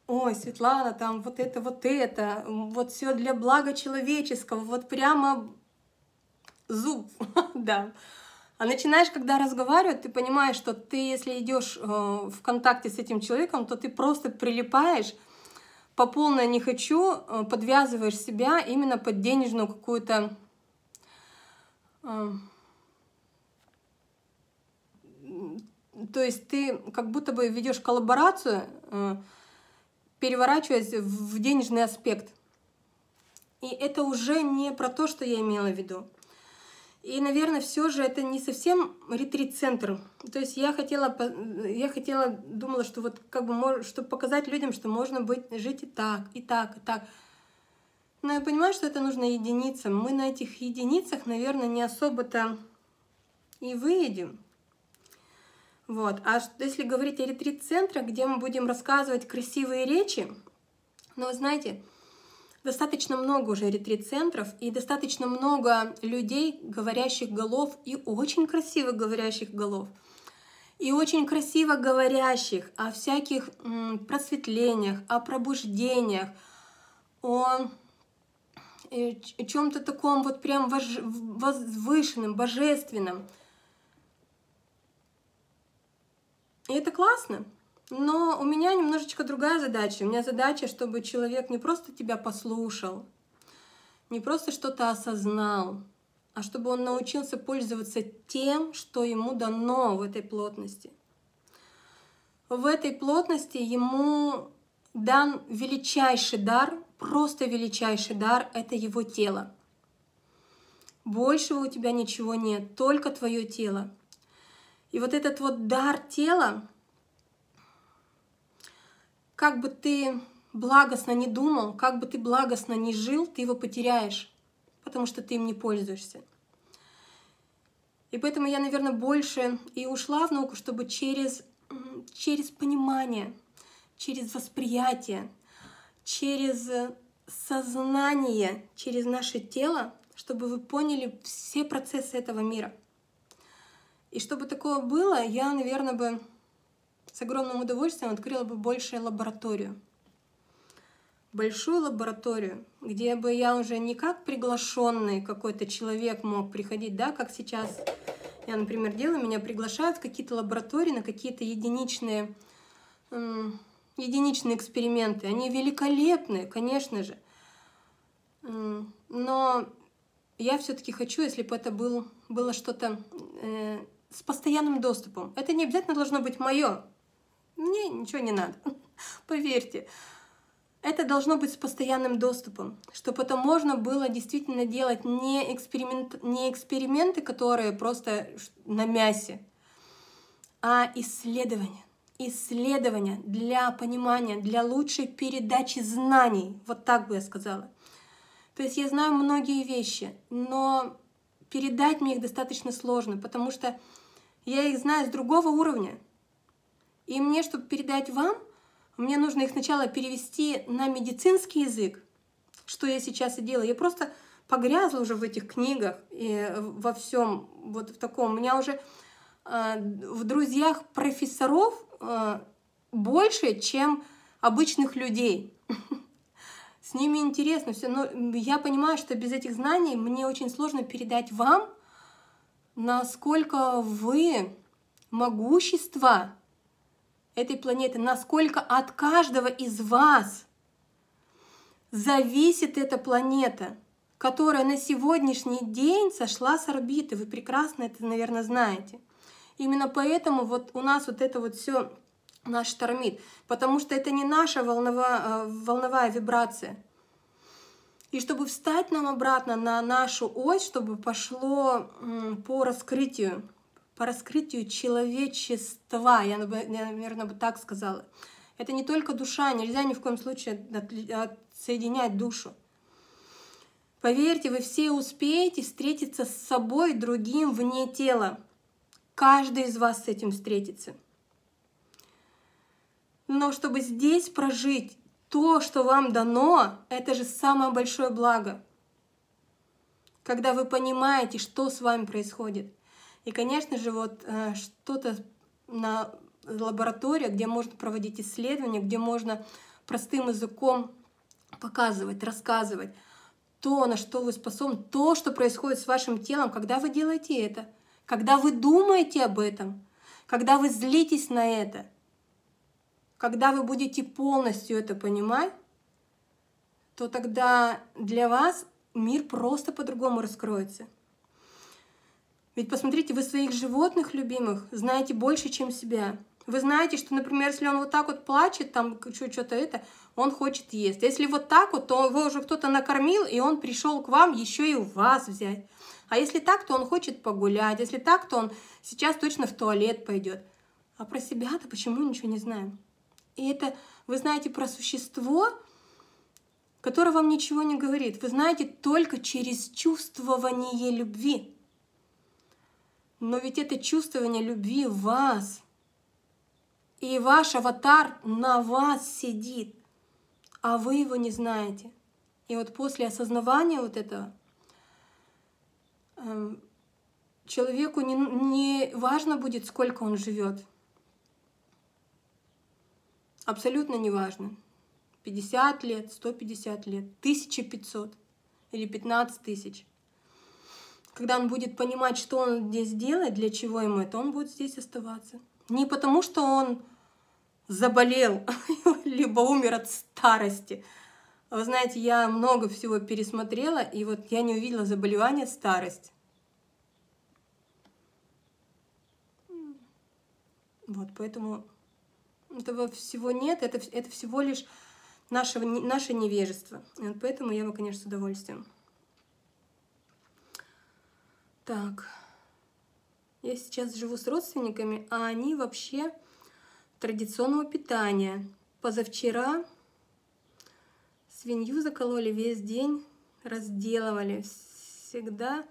Ой, Светлана, там вот это, вот это, вот все для блага человеческого, вот прямо зуб, да. А начинаешь, когда разговаривать, ты понимаешь, что ты, если идешь в контакте с этим человеком, то ты просто прилипаешь по полной «не хочу», подвязываешь себя именно под денежную какую-то... То есть ты как будто бы ведешь коллаборацию, переворачиваясь в денежный аспект. И это уже не про то, что я имела в виду. И, наверное, все же это не совсем ретрит-центр. То есть я хотела, я хотела, думала, что вот как бы, чтобы показать людям, что можно быть, жить и так, и так, и так. Но я понимаю, что это нужно единицам. Мы на этих единицах, наверное, не особо-то и выедем. Вот. А если говорить о ретрит-центре, где мы будем рассказывать красивые речи, ну, вы знаете, достаточно много уже ретрит-центров и достаточно много людей, говорящих голов, и очень красиво говорящих голов, и очень красиво говорящих о всяких просветлениях, о пробуждениях, о чем-то таком вот прям возвышенном, божественном. И это классно, но у меня немножечко другая задача. У меня задача, чтобы человек не просто тебя послушал, не просто что-то осознал, а чтобы он научился пользоваться тем, что ему дано в этой плотности. В этой плотности ему дан величайший дар, просто величайший дар — это его тело. Большего у тебя ничего нет, только твое тело. И вот этот вот дар тела, как бы ты благостно ни думал, как бы ты благостно ни жил, ты его потеряешь, потому что ты им не пользуешься. И поэтому я, наверное, больше и ушла в науку, чтобы через, через понимание, через восприятие, через сознание, через наше тело, чтобы вы поняли все процессы этого мира. И чтобы такое было, я, наверное, бы с огромным удовольствием открыла бы большую лабораторию. Большую лабораторию, где бы я уже не как приглашенный какой-то человек мог приходить, да, как сейчас я, например, делаю, меня приглашают в какие-то лаборатории на какие-то единичные, единичные эксперименты. Они великолепны, конечно же. Но я все-таки хочу, если бы это был, было что-то... Э, с постоянным доступом. Это не обязательно должно быть мое. Мне ничего не надо, поверьте. Это должно быть с постоянным доступом, чтобы это можно было действительно делать не, эксперимент, не эксперименты, которые просто на мясе, а исследования. Исследования для понимания, для лучшей передачи знаний. Вот так бы я сказала. То есть я знаю многие вещи, но... передать мне их достаточно сложно, потому что я их знаю с другого уровня. И мне, чтобы передать вам, мне нужно их сначала перевести на медицинский язык, что я сейчас и делаю. Я просто погрязла уже в этих книгах и во всем вот в таком. У меня уже э, в друзьях профессоров э, больше, чем обычных людей. С ними интересно все, но я понимаю, что без этих знаний мне очень сложно передать вам, насколько вы могущество этой планеты, насколько от каждого из вас зависит эта планета, которая на сегодняшний день сошла с орбиты. Вы прекрасно это, наверное, знаете. Именно поэтому вот у нас вот это вот все нас штормит, потому что это не наша волновая, волновая вибрация. И чтобы встать нам обратно на нашу ось, чтобы пошло по раскрытию, по раскрытию человечества, я, наверное, бы так сказала. Это не только душа, нельзя ни в коем случае отсоединять душу. Поверьте, вы все успеете встретиться с собой, другим, вне тела. Каждый из вас с этим встретится. Но чтобы здесь прожить то, что вам дано, это же самое большое благо. Когда вы понимаете, что с вами происходит. И, конечно же, вот что-то на лаборатории, где можно проводить исследования, где можно простым языком показывать, рассказывать то, на что вы способны, то, что происходит с вашим телом, когда вы делаете это, когда вы думаете об этом, когда вы злитесь на это, когда вы будете полностью это понимать, то тогда для вас мир просто по-другому раскроется. Ведь посмотрите, вы своих животных любимых знаете больше, чем себя. Вы знаете, что, например, если он вот так вот плачет, там что-то это, он хочет есть. Если вот так вот, то его уже кто-то накормил, и он пришел к вам еще и у вас взять. А если так, то он хочет погулять. Если так, то он сейчас точно в туалет пойдет. А про себя-то почему ничего не знаем? И это вы знаете про существо, которое вам ничего не говорит. Вы знаете только через чувствование любви. Но ведь это чувствование любви в вас. И ваш аватар на вас сидит, а вы его не знаете. И вот после осознавания вот этого человеку не, не важно будет, сколько он живет. Абсолютно не важно. пятьдесят лет, сто пятьдесят лет, тысяча пятьсот или пятнадцать тысяч. Когда он будет понимать, что он здесь делает, для чего ему это, он будет здесь оставаться. Не потому, что он заболел, либо умер от старости. Вы знаете, я много всего пересмотрела, и вот я не увидела заболевания старость. Вот, поэтому этого всего нет, это, это всего лишь наше, наше невежество. И вот поэтому я его, конечно, с удовольствием. Так, я сейчас живу с родственниками, а они вообще традиционного питания. Позавчера свинью закололи, весь день разделывали. Всегда,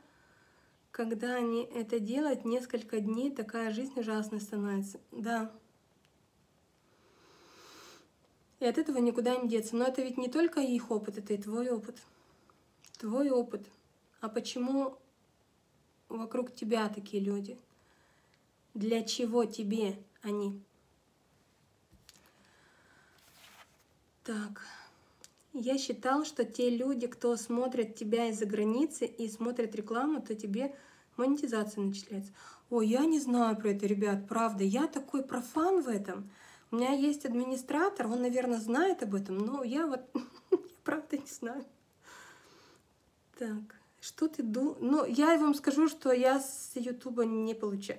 когда они это делают, несколько дней такая жизнь ужасная становится. Да. И от этого никуда не деться. Но это ведь не только их опыт, это и твой опыт. Твой опыт. А почему... Вокруг тебя такие люди. Для чего тебе они? Так. Я считал, что те люди, кто смотрит тебя из-за границы и смотрит рекламу, то тебе монетизация начисляется. Ой, я не знаю про это, ребят, правда. Я такой профан в этом. У меня есть администратор, он, наверное, знает об этом, но я вот правда не знаю. Так. Что ты думаешь? Ну, я вам скажу, что я с Ютуба не получаю.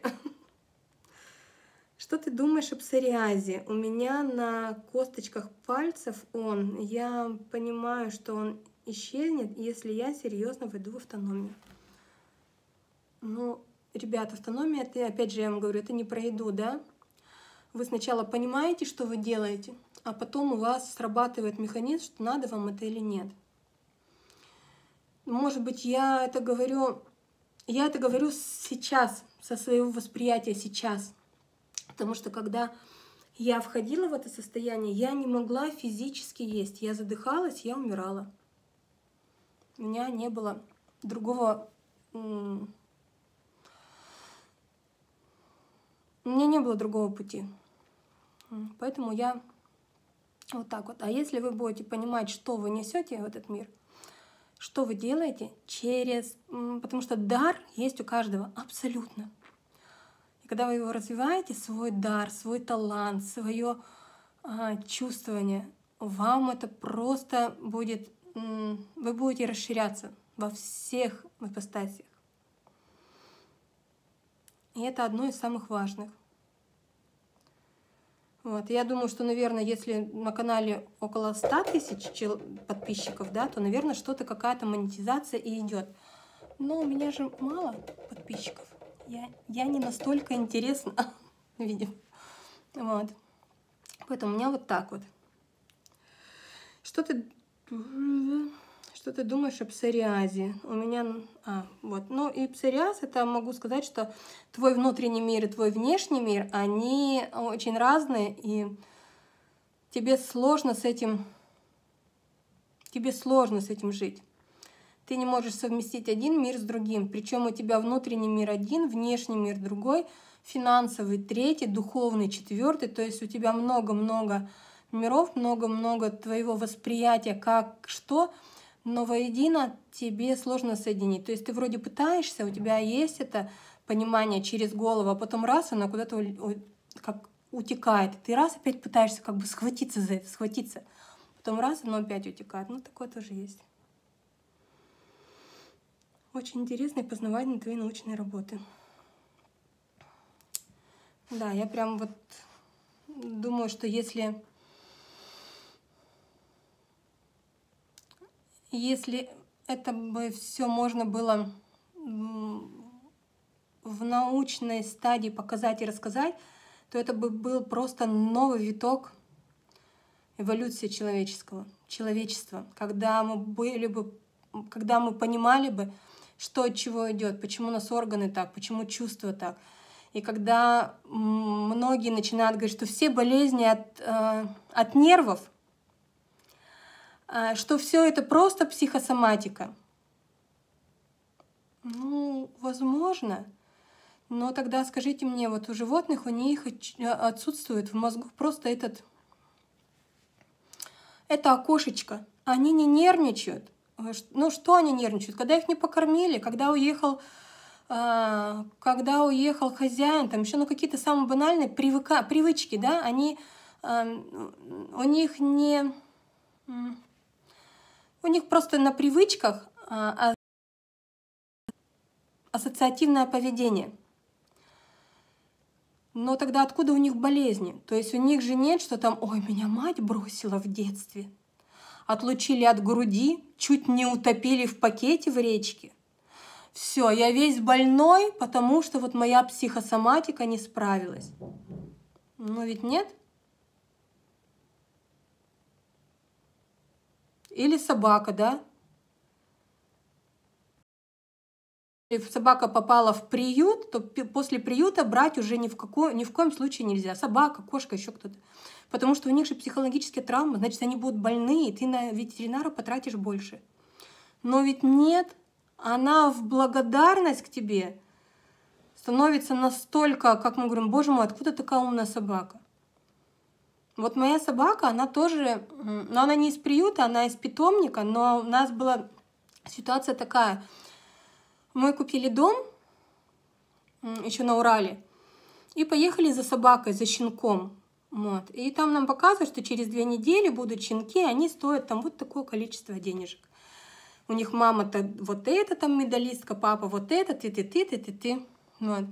Что ты думаешь о псориазе? У меня на косточках пальцев он. Я понимаю, что он исчезнет, если я серьезно войду в автономию. Ну, ребята, автономия, это, опять же, я вам говорю, это не про еду, да? Вы сначала понимаете, что вы делаете, а потом у вас срабатывает механизм, что надо вам это или нет. Может быть, я это говорю, я это говорю сейчас, со своего восприятия сейчас. Потому что когда я входила в это состояние, я не могла физически есть. Я задыхалась, я умирала. У меня не было другого... У меня не было другого пути. Поэтому я вот так вот. А если вы будете понимать, что вы несете в этот мир, что вы делаете через... Потому что дар есть у каждого абсолютно. И когда вы его развиваете, свой дар, свой талант, свое а, чувствование, вам это просто будет... Вы будете расширяться во всех ипостасях. И это одно из самых важных. Вот. Я думаю, что, наверное, если на канале около ста тысяч подписчиков, да, то, наверное, что-то, какая-то монетизация и идет. Но у меня же мало подписчиков. Я, я не настолько интересна, видимо. Вот. Поэтому у меня вот так вот. Что ты, Что ты думаешь о псориазе? У меня... А, вот. Ну и псориаз, это могу сказать, что твой внутренний мир и твой внешний мир, они очень разные, и тебе сложно с этим... Тебе сложно с этим жить. Ты не можешь совместить один мир с другим. Причем у тебя внутренний мир один, внешний мир другой, финансовый третий, духовный четвертый. То есть у тебя много-много миров, много-много твоего восприятия, как что, но воедино тебе сложно соединить. То есть ты вроде пытаешься, у тебя есть это понимание через голову, а потом раз, она куда-то как утекает. Ты раз опять пытаешься как бы схватиться за это, схватиться. Потом раз, оно опять утекает. Ну, такое тоже есть. Очень интересно и познавательно твои научные работы. Да, я прям вот думаю, что если, если это бы все можно было в научной стадии показать и рассказать, то это бы был просто новый виток эволюции человеческого, человечества, когда мы были бы, когда мы понимали бы, что от чего идет, почему у нас органы так, почему чувства так. И когда многие начинают говорить, что все болезни от, э, от нервов, э, что все это просто психосоматика. Ну, возможно. Но тогда скажите мне, вот у животных, у них отсутствует в мозгу просто этот, это окошечко. Они не нервничают. Ну что они нервничают? Когда их не покормили, когда уехал, э, когда уехал хозяин, там еще ну, какие-то самые банальные привыка, привычки, да, они, э, у них не, у них просто на привычках э, ассоциативное поведение. Но тогда откуда у них болезни? То есть у них же нет, что там, ой, меня мать бросила в детстве. Отлучили от груди, чуть не утопили в пакете в речке. Все, я весь больной, потому что вот моя психосоматика не справилась. Но ведь нет. Или собака, да? Если собака попала в приют, то после приюта брать уже ни в, какой, ни в коем случае нельзя. Собака, кошка, еще кто-то. Потому что у них же психологические травмы, значит, они будут больны, и ты на ветеринара потратишь больше. Но ведь нет, она в благодарность к тебе становится настолько, как мы говорим, боже мой, откуда такая умная собака? Вот моя собака, она тоже, но она не из приюта, она из питомника, но у нас была ситуация такая. Мы купили дом еще на Урале и поехали за собакой, за щенком. Вот. И там нам показывают, что через две недели будут щенки, они стоят там вот такое количество денежек. У них мама-то вот эта там медалистка, папа вот это, ты-ты-ты-ты-ты-ты. Вот.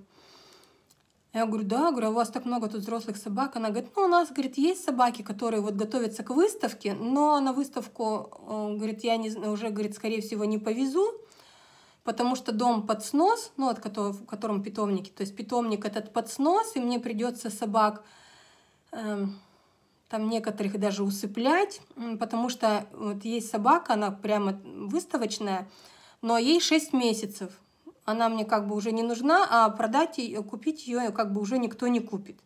Я говорю, да, говорю, а у вас так много тут взрослых собак. Она говорит, ну у нас, говорит, есть собаки, которые вот готовятся к выставке, но на выставку, говорит, я не, уже, говорит, скорее всего не повезу, потому что дом под снос, ну, от которого, в котором питомники, то есть питомник этот под снос, и мне придется собак э, там некоторых даже усыплять, потому что вот есть собака, она прямо выставочная, но ей шесть месяцев. Она мне как бы уже не нужна, а продать ее, купить ее как бы уже никто не купит.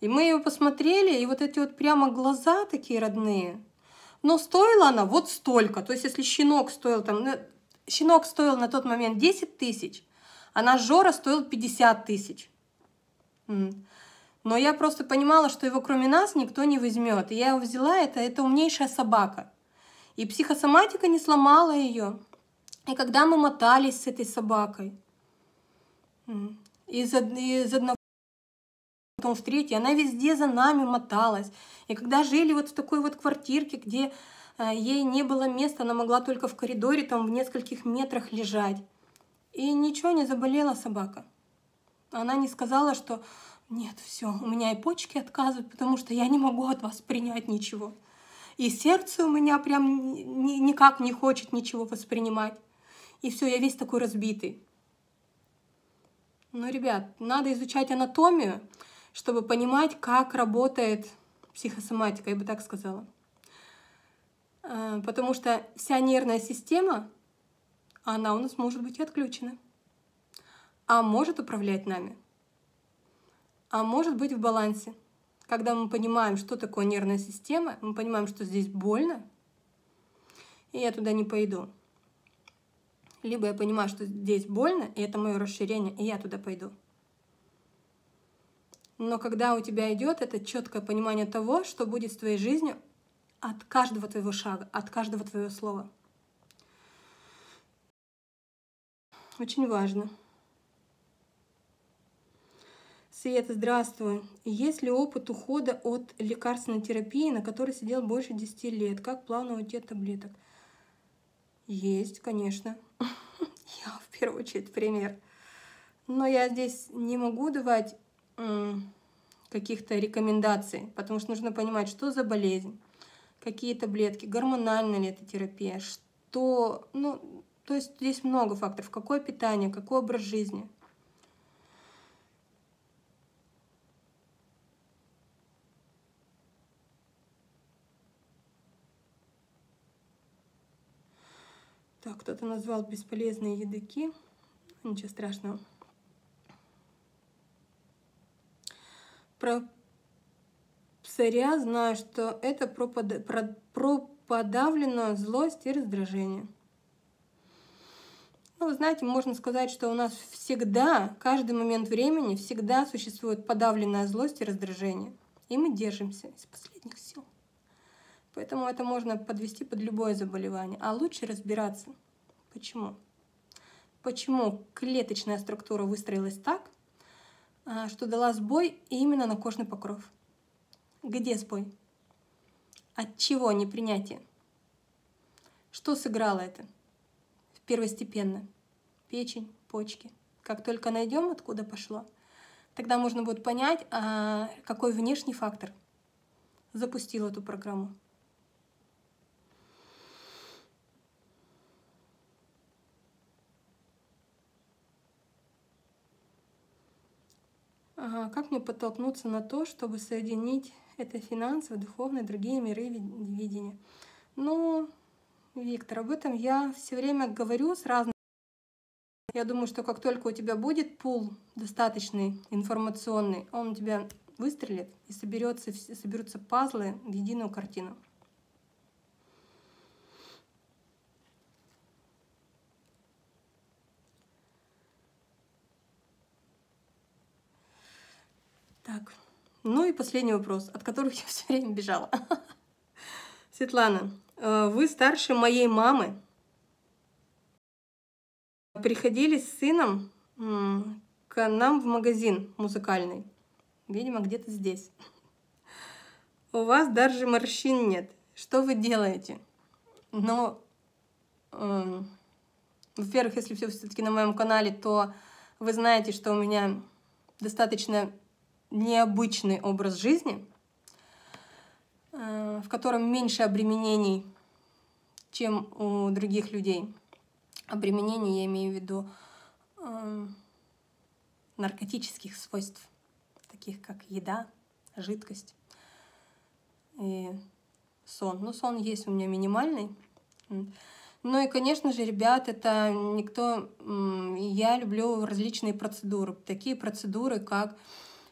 И мы ее посмотрели, и вот эти вот прямо глаза такие родные. Но стоила она вот столько, то есть если щенок стоил там... Щенок стоил на тот момент десять тысяч, а наш Жора стоил пятьдесят тысяч. Но я просто понимала, что его кроме нас никто не возьмет. И я его взяла, это, это умнейшая собака. И психосоматика не сломала ее. И когда мы мотались с этой собакой, из, из одного потом в третий, она везде за нами моталась. И когда жили вот в такой вот квартирке, где... Ей не было места, она могла только в коридоре, там в нескольких метрах лежать. И ничего, не заболела собака. Она не сказала, что нет, все, у меня и почки отказывают, потому что я не могу от вас принять ничего. И сердце у меня прям никак не хочет ничего воспринимать. И все, я весь такой разбитый. Ну, ребят, надо изучать анатомию, чтобы понимать, как работает психосоматика, я бы так сказала. потому что вся нервная система, она у нас может быть отключена, а может управлять нами, а может быть в балансе. Когда мы понимаем, что такое нервная система, мы понимаем, что здесь больно, и я туда не пойду. Либо я понимаю, что здесь больно, и это мое расширение, и я туда пойду. Но когда у тебя идет это четкое понимание того, что будет с твоей жизнью от каждого твоего шага, от каждого твоего слова. Очень важно. Света, здравствуй. Есть ли опыт ухода от лекарственной терапии, на которой сидел больше десяти лет? Как плавно уйти от таблеток? Есть, конечно. Я в первую очередь пример. Но я здесь не могу давать каких-то рекомендаций, потому что нужно понимать, что за болезнь, какие таблетки, гормональная ли это терапия, что... Ну, то есть здесь много факторов. Какое питание, какой образ жизни. Так, кто-то назвал бесполезные едоки. Ничего страшного. Про псориаз знаю, что это про, под... про... про подавленную злость и раздражение. Ну, вы знаете, можно сказать, что у нас всегда, каждый момент времени, всегда существует подавленная злость и раздражение. И мы держимся из последних сил. Поэтому это можно подвести под любое заболевание. А лучше разбираться, почему. Почему клеточная структура выстроилась так, что дала сбой именно на кожный покров. Где сбой? От чего непринятие? Что сыграло это? Первостепенно. Печень, почки. Как только найдем, откуда пошло, тогда можно будет понять, какой внешний фактор запустил эту программу. Как мне подтолкнуться на то, чтобы соединить это финансово, духовное, другие миры видения? Ну, Виктор, об этом я все время говорю с разными. Я думаю, что как только у тебя будет пул достаточный, информационный, он у тебя выстрелит и соберется, соберутся пазлы в единую картину. Так, ну и последний вопрос, от которого я все время бежала. Светлана, вы старше моей мамы. Приходили с сыном к нам в магазин музыкальный. Видимо, где-то здесь. У вас даже морщин нет. Что вы делаете? Но, э, во-первых, если все все-таки на моем канале, то вы знаете, что у меня достаточно необычный образ жизни, в котором меньше обременений, чем у других людей. Обременений я имею в виду э, наркотических свойств, таких как еда, жидкость и сон. Ну, сон есть у меня минимальный. Ну и, конечно же, ребят, это никто... Э, я люблю различные процедуры. Такие процедуры, как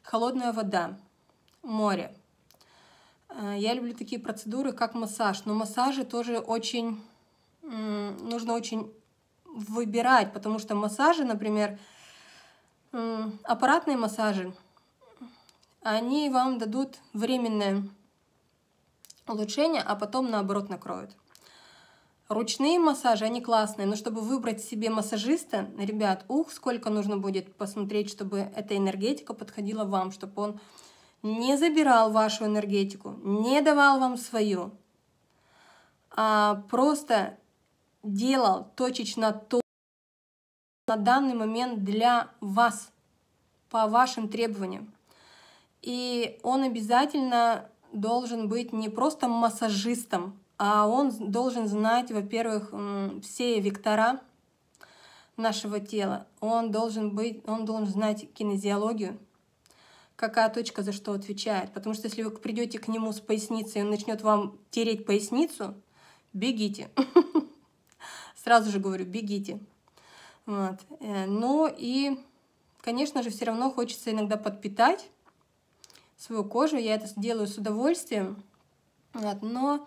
холодная вода, море. Я люблю такие процедуры, как массаж, но массажи тоже очень нужно очень выбирать, потому что массажи, например, аппаратные массажи, они вам дадут временное улучшение, а потом наоборот накроют. Ручные массажи, они классные, но чтобы выбрать себе массажиста, ребят, ух, сколько нужно будет посмотреть, чтобы эта энергетика подходила вам, чтобы он не забирал вашу энергетику, не давал вам свою, а просто делал точечно то, на данный момент для вас, по вашим требованиям. И он обязательно должен быть не просто массажистом, а он должен знать, во-первых, все вектора нашего тела, он должен, быть, он должен знать кинезиологию, какая точка за что отвечает. Потому что если вы придете к нему с поясницей, и он начнет вам тереть поясницу, бегите. Сразу же говорю, бегите. Вот. Но и, конечно же, все равно хочется иногда подпитать свою кожу. Я это делаю с удовольствием. Вот. Но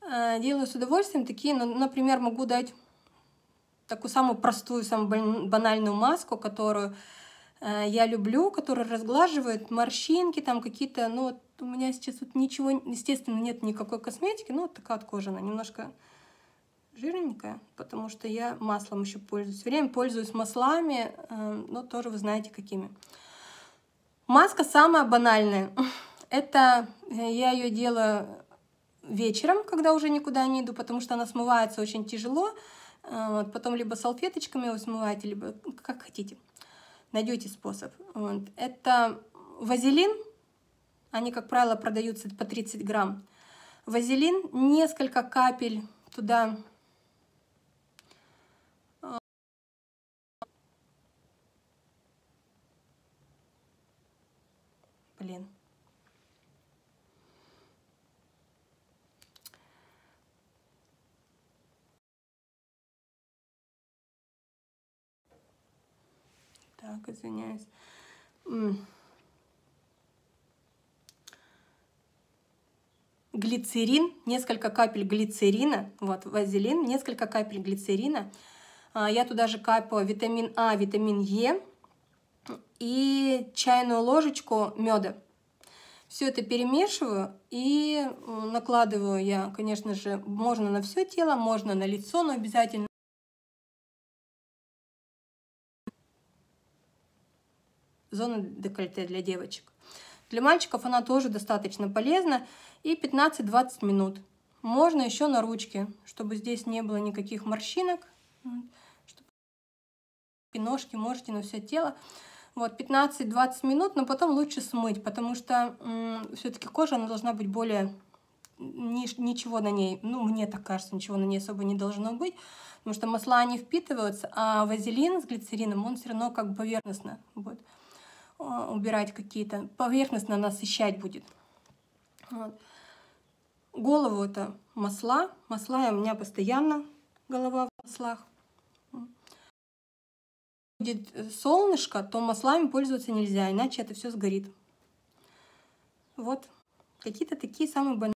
э, делаю с удовольствием такие, ну, например, могу дать такую самую простую, самую банальную маску, которую э, я люблю, которая разглаживает морщинки, там какие-то, ну, вот у меня сейчас вот ничего, естественно, нет никакой косметики, но вот такая вот кожа, она немножко жирненькая, потому что я маслом еще пользуюсь. Время пользуюсь маслами, э, но тоже вы знаете, какими. Маска самая банальная. Это я ее делаю вечером, когда уже никуда не иду, потому что она смывается очень тяжело. Вот, потом либо салфеточками вы смываете, либо как хотите. Найдете способ. Вот. Это вазелин. Они, как правило, продаются по тридцать грамм. Вазелин, несколько капель туда Блин. Так, извиняюсь. Глицерин, несколько капель глицерина, вот, вазелин, несколько капель глицерина. Я туда же капаю витамин А, витамин Е и чайную ложечку меда. Все это перемешиваю и накладываю я, конечно же, можно на все тело, можно на лицо, но обязательно. Зона декольте для девочек. Для мальчиков она тоже достаточно полезна. И пятнадцать-двадцать минут. Можно еще на ручки, чтобы здесь не было никаких морщинок. Ножки можете на все тело. Вот, пятнадцать-двадцать минут, но потом лучше смыть, потому что все-таки кожа, она должна быть более... Ни ничего на ней, ну, мне так кажется, ничего на ней особо не должно быть, потому что масла, они впитываются, а вазелин с глицерином, он все равно как бы поверхностно будет убирать какие-то, поверхностно насыщать будет. Вот. Голову это масла, масла у меня постоянно, голова в маслах. Будет солнышко, то маслами пользоваться нельзя, иначе это все сгорит. Вот, какие-то такие самые банальные.